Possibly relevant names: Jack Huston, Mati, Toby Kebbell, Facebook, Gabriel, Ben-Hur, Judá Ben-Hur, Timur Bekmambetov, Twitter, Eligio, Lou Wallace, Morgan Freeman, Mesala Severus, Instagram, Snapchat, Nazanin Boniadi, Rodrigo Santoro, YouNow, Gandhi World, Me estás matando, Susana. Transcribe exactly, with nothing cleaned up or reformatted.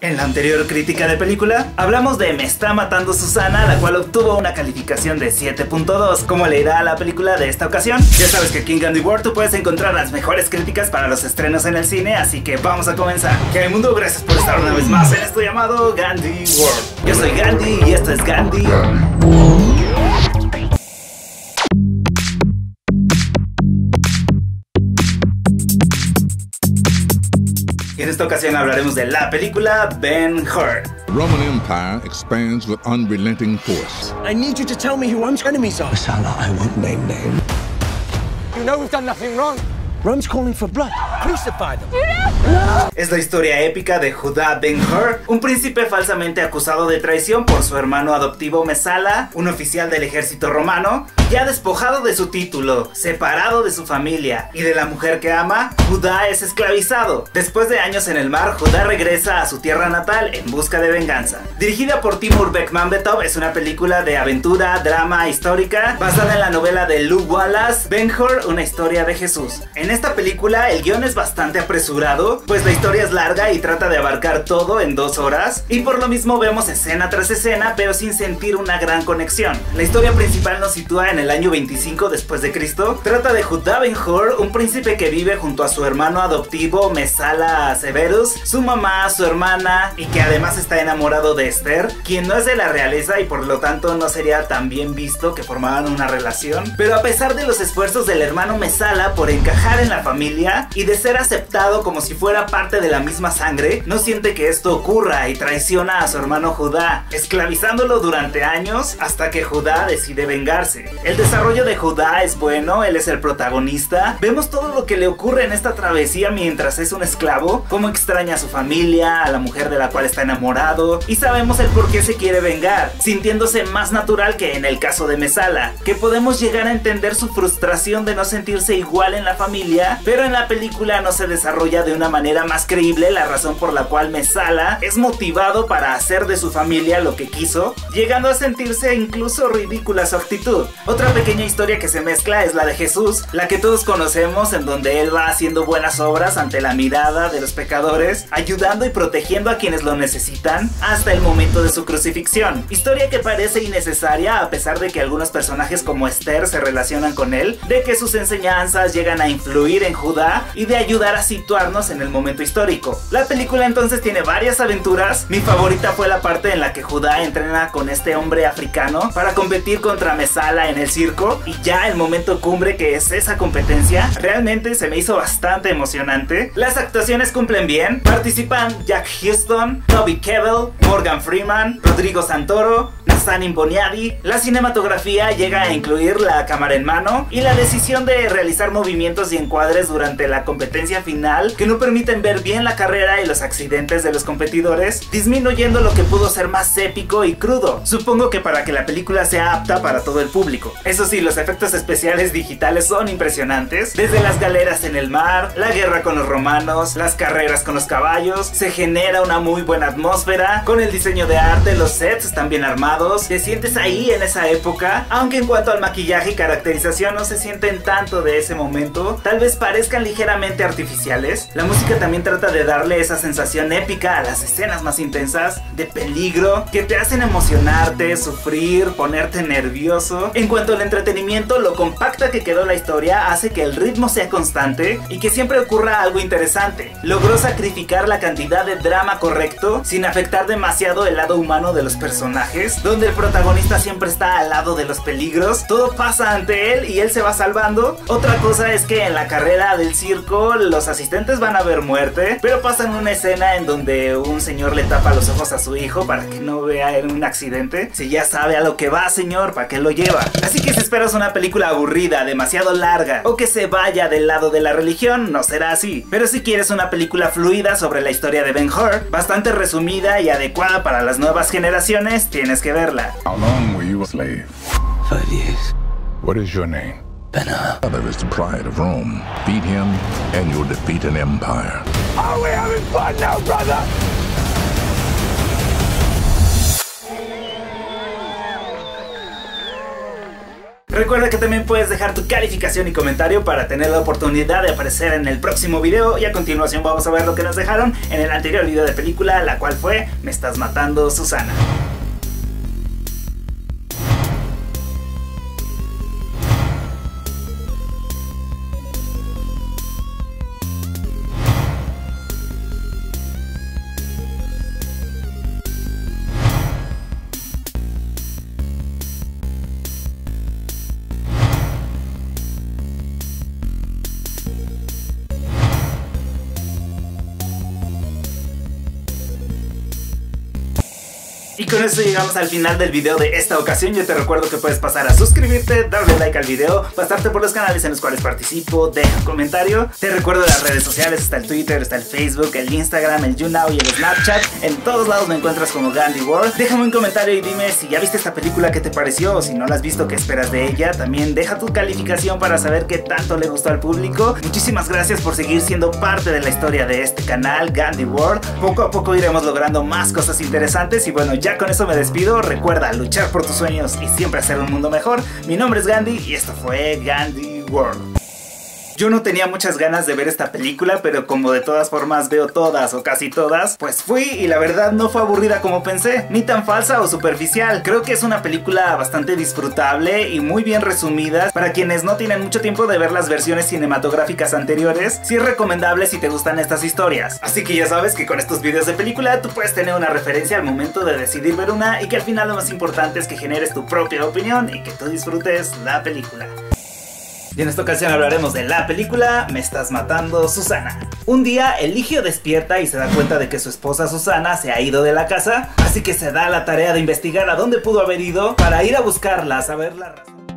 En la anterior crítica de película hablamos de Me está matando Susana, la cual obtuvo una calificación de siete punto dos. ¿Cómo le irá a la película de esta ocasión? Ya sabes que aquí en Gandhi World tú puedes encontrar las mejores críticas para los estrenos en el cine, así que vamos a comenzar. Que el mundo, gracias por estar una vez más en esto llamado Gandhi World. Yo soy Gandhi y esto es Gandhi World. En esta ocasión hablaremos de la película Ben-Hur. Roman Empire expands with unrelenting force. I need you to tell me who Rome's enemies are. Susana, I won't name names. You know we've done nothing wrong. Rome's calling for blood. Crucify them. No. Es la historia épica de Judá Ben-Hur, un príncipe falsamente acusado de traición por su hermano adoptivo Mesala, un oficial del ejército romano. Ya despojado de su título, separado de su familia y de la mujer que ama, Judá es esclavizado. Después de años en el mar, Judá regresa a su tierra natal en busca de venganza. Dirigida por Timur Bekmambetov, es una película de aventura, drama, histórica, basada en la novela de Lou Wallace, Ben-Hur, una historia de Jesús. En esta película el guión es bastante apresurado, pues la historia es larga y trata de abarcar todo en dos horas, y por lo mismo vemos escena tras escena, pero sin sentir una gran conexión. La historia principal nos sitúa en En el año veinticinco después de Cristo. Trata de Judá Ben-Hur, un príncipe que vive junto a su hermano adoptivo Mesala Severus, su mamá, su hermana, y que además está enamorado de Esther, quien no es de la realeza y por lo tanto no sería tan bien visto que formaban una relación. Pero a pesar de los esfuerzos del hermano Mesala por encajar en la familia y de ser aceptado como si fuera parte de la misma sangre, no siente que esto ocurra y traiciona a su hermano Judá, esclavizándolo durante años hasta que Judá decide vengarse. El desarrollo de Judá es bueno, él es el protagonista. Vemos todo lo que le ocurre en esta travesía mientras es un esclavo, cómo extraña a su familia, a la mujer de la cual está enamorado, y sabemos el por qué se quiere vengar, sintiéndose más natural que en el caso de Mesala, que podemos llegar a entender su frustración de no sentirse igual en la familia, pero en la película no se desarrolla de una manera más creíble la razón por la cual Mesala es motivado para hacer de su familia lo que quiso, llegando a sentirse incluso ridícula su actitud. Otra pequeña historia que se mezcla es la de Jesús, la que todos conocemos, en donde él va haciendo buenas obras ante la mirada de los pecadores, ayudando y protegiendo a quienes lo necesitan hasta el momento de su crucifixión. Historia que parece innecesaria a pesar de que algunos personajes como Esther se relacionan con él, de que sus enseñanzas llegan a influir en Judá y de ayudar a situarnos en el momento histórico. La película entonces tiene varias aventuras. Mi favorita fue la parte en la que Judá entrena con este hombre africano para competir contra Mesala en el circo, y ya el momento cumbre, que es esa competencia, realmente se me hizo bastante emocionante. Las actuaciones cumplen bien, participan Jack Huston, Toby Kebbell, Morgan Freeman, Rodrigo Santoro, Nazanin Boniadi. La cinematografía llega a incluir la cámara en mano y la decisión de realizar movimientos y encuadres durante la competencia final que no permiten ver bien la carrera y los accidentes de los competidores, disminuyendo lo que pudo ser más épico y crudo. Supongo que para que la película sea apta para todo el público. Eso sí, los efectos especiales digitales son impresionantes. Desde las galeras en el mar, la guerra con los romanos, las carreras con los caballos, se genera una muy buena atmósfera. Con el diseño de arte, los sets están bien armados, te sientes ahí en esa época, aunque en cuanto al maquillaje y caracterización no se sienten tanto de ese momento, tal vez parezcan ligeramente artificiales. La música también trata de darle esa sensación épica a las escenas más intensas, de peligro, que te hacen emocionarte, sufrir, ponerte nervioso. En cuanto al entretenimiento, lo compacta que quedó la historia hace que el ritmo sea constante y que siempre ocurra algo interesante. Logró sacrificar la cantidad de drama correcto sin afectar demasiado el lado humano de los personajes, donde el protagonista siempre está al lado de los peligros, todo pasa ante él y él se va salvando. Otra cosa es que en la carrera del circo los asistentes van a ver muerte, pero pasan una escena en donde un señor le tapa los ojos a su hijo para que no vea en un accidente. Si ya sabe a lo que va, señor, ¿para qué lo lleva? Así que si esperas una película aburrida, demasiado larga o que se vaya del lado de la religión, no será así. Pero si quieres una película fluida sobre la historia de Ben-Hur, bastante resumida y adecuada para las nuevas generaciones, tienes que verla. How long were you a slave? Five years. What is your name? Ben-Hur. Father is the pride of Rome. Beat him and you'll defeat an empire. Are we having fun now, brother? Recuerda que también puedes dejar tu calificación y comentario para tener la oportunidad de aparecer en el próximo video, y a continuación vamos a ver lo que nos dejaron en el anterior video de película, la cual fue Me estás matando, Susana. Y con esto llegamos al final del video de esta ocasión. Yo te recuerdo que puedes pasar a suscribirte, darle like al video, pasarte por los canales en los cuales participo, deja un comentario. Te recuerdo las redes sociales, está el Twitter, está el Facebook, el Instagram, el YouNow y el Snapchat. En todos lados me encuentras como Gandhi World. Déjame un comentario y dime si ya viste esta película, qué te pareció, o si no la has visto, qué esperas de ella. También deja tu calificación para saber qué tanto le gustó al público. Muchísimas gracias por seguir siendo parte de la historia de este canal, Gandhi World. Poco a poco iremos logrando más cosas interesantes y bueno, ya. Ya con eso me despido. Recuerda luchar por tus sueños y siempre hacer un mundo mejor. Mi nombre es Gandhi y esto fue Gandhi World. Yo no tenía muchas ganas de ver esta película, pero como de todas formas veo todas o casi todas, pues fui y la verdad no fue aburrida como pensé, ni tan falsa o superficial. Creo que es una película bastante disfrutable y muy bien resumida. Para quienes no tienen mucho tiempo de ver las versiones cinematográficas anteriores, sí es recomendable si te gustan estas historias. Así que ya sabes que con estos videos de película tú puedes tener una referencia al momento de decidir ver una, y que al final lo más importante es que generes tu propia opinión y que tú disfrutes la película. Y en esta ocasión hablaremos de la película Me estás matando, Susana. Un día, Eligio despierta y se da cuenta de que su esposa Susana se ha ido de la casa, así que se da la tarea de investigar a dónde pudo haber ido para ir a buscarla, a saber la razón.